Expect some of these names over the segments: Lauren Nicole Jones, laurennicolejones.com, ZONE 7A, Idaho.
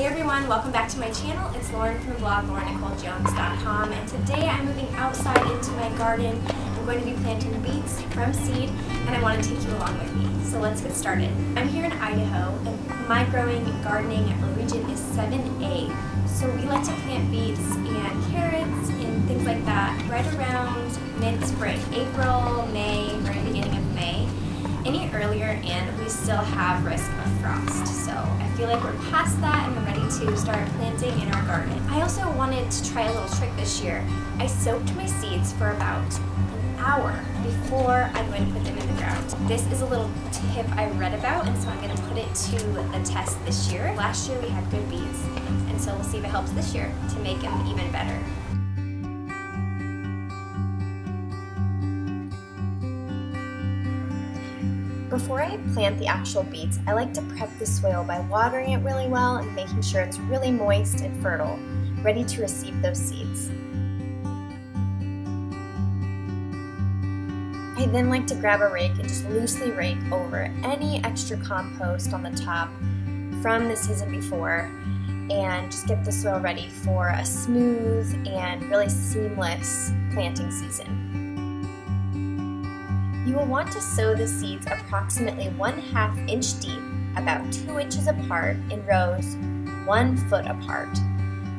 Hey everyone, welcome back to my channel. It's Lauren from the blog laurennicolejones.com, and today I'm moving outside into my garden. I'm going to be planting beets from seed, and I want to take you along with me. So let's get started. I'm here in Idaho, and my growing gardening region is 7A. So we like to plant beets and carrots and things like that right around mid-spring, April, May, very beginning of May. Any earlier and we still have risk of frost. So I feel like we're past that and we're ready to start planting in our garden. I also wanted to try a little trick this year. I soaked my seeds for about an hour before I'm going to put them in the ground. This is a little tip I read about, and so I'm going to put it to the test this year. Last year we had good beets, and so we'll see if it helps this year to make them even better. Before I plant the actual beets, I like to prep the soil by watering it really well and making sure it's really moist and fertile, ready to receive those seeds. I then like to grab a rake and just loosely rake over any extra compost on the top from the season before and just get the soil ready for a smooth and really seamless planting season. You will want to sow the seeds approximately 1/2 inch deep, about 2 inches apart, in rows 1 foot apart.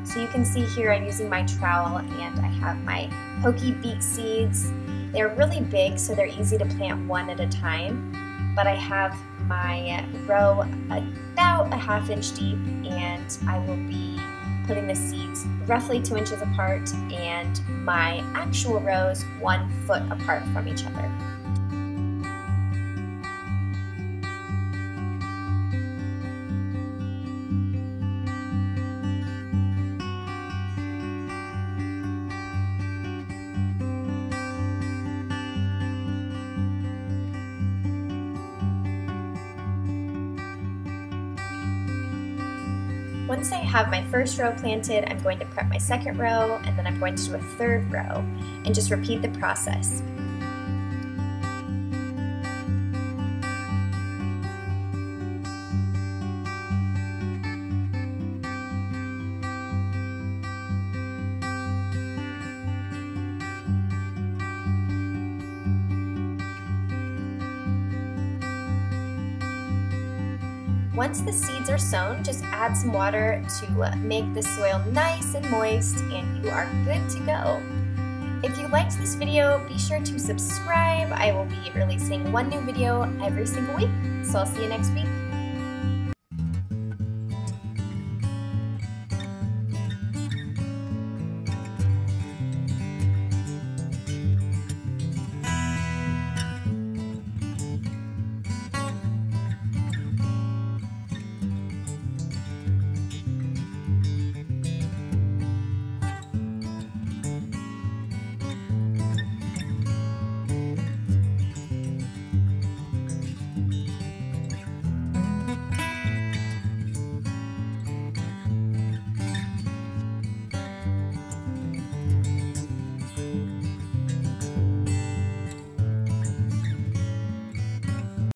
So you can see here I'm using my trowel and I have my pokey beet seeds. They're really big, so they're easy to plant one at a time, but I have my row about 1/2 inch deep, and I will be putting the seeds roughly 2 inches apart and my actual rows 1 foot apart from each other. Once I have my first row planted, I'm going to prep my second row, and then I'm going to do a third row, and just repeat the process. Once the seeds are sown, just add some water to make the soil nice and moist, and you are good to go. If you liked this video, be sure to subscribe. I will be releasing one new video every single week, so I'll see you next week.